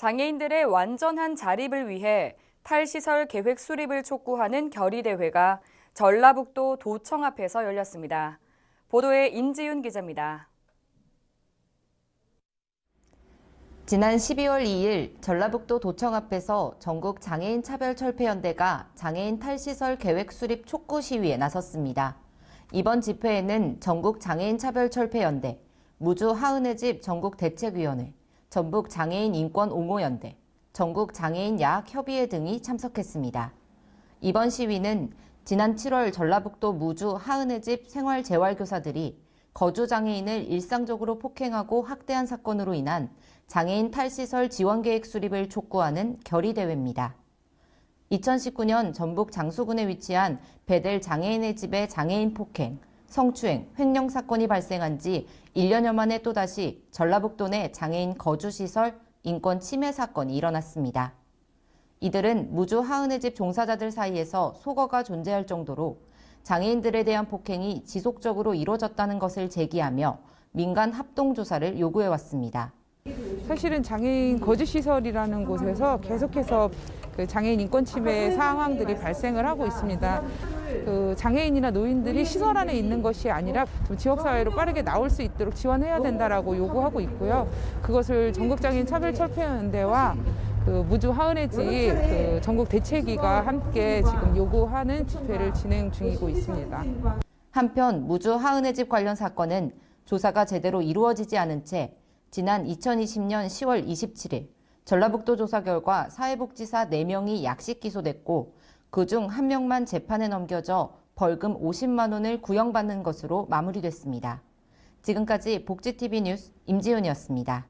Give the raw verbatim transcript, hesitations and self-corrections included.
장애인들의 완전한 자립을 위해 탈시설 계획 수립을 촉구하는 결의대회가 전라북도 도청 앞에서 열렸습니다. 보도에 임지윤 기자입니다. 지난 십이월 이일 전라북도 도청 앞에서 전국장애인차별철폐연대가 장애인 탈시설 계획 수립 촉구 시위에 나섰습니다. 이번 집회에는 전국장애인차별철폐연대, 무주 하은의 집 전국대책위원회, 전북장애인인권옹호연대, 전국장애인약협의회 등이 참석했습니다. 이번 시위는 지난 칠월 전라북도 무주 하은의 집 생활재활교사들이 거주장애인을 일상적으로 폭행하고 학대한 사건으로 인한 장애인 탈시설 지원계획 수립을 촉구하는 결의대회입니다. 이천십구년 전북 장수군에 위치한 베델 장애인의 집에 장애인 폭행, 성추행, 횡령 사건이 발생한 지 일년여 만에 또다시 전라북도 내 장애인 거주시설 인권 침해 사건이 일어났습니다. 이들은 무주 하은의 집 종사자들 사이에서 속어가 존재할 정도로 장애인들에 대한 폭행이 지속적으로 이루어졌다는 것을 제기하며 민간 합동조사를 요구해왔습니다. 사실은 장애인 거주시설이라는 곳에서 계속해서 그 장애인 인권 침해 상황들이 발생을 하고 있습니다. 그 장애인이나 노인들이 시설 안에 있는 것이 아니라 좀 지역사회로 빠르게 나올 수 있도록 지원해야 된다라고 요구하고 있고요. 그것을 전국장애인차별철폐연대와 그 무주 하은의 집 그 전국 대책위가 함께 지금 요구하는 집회를 진행 중이고 있습니다. 한편 무주 하은의 집 관련 사건은 조사가 제대로 이루어지지 않은 채 지난 이천이십년 시월 이십칠일 전라북도 조사 결과 사회복지사 네 명이 약식 기소됐고 그중 한 명만 재판에 넘겨져 벌금 오십만 원을 구형받는 것으로 마무리됐습니다. 지금까지 복지티비 뉴스 임지윤이었습니다.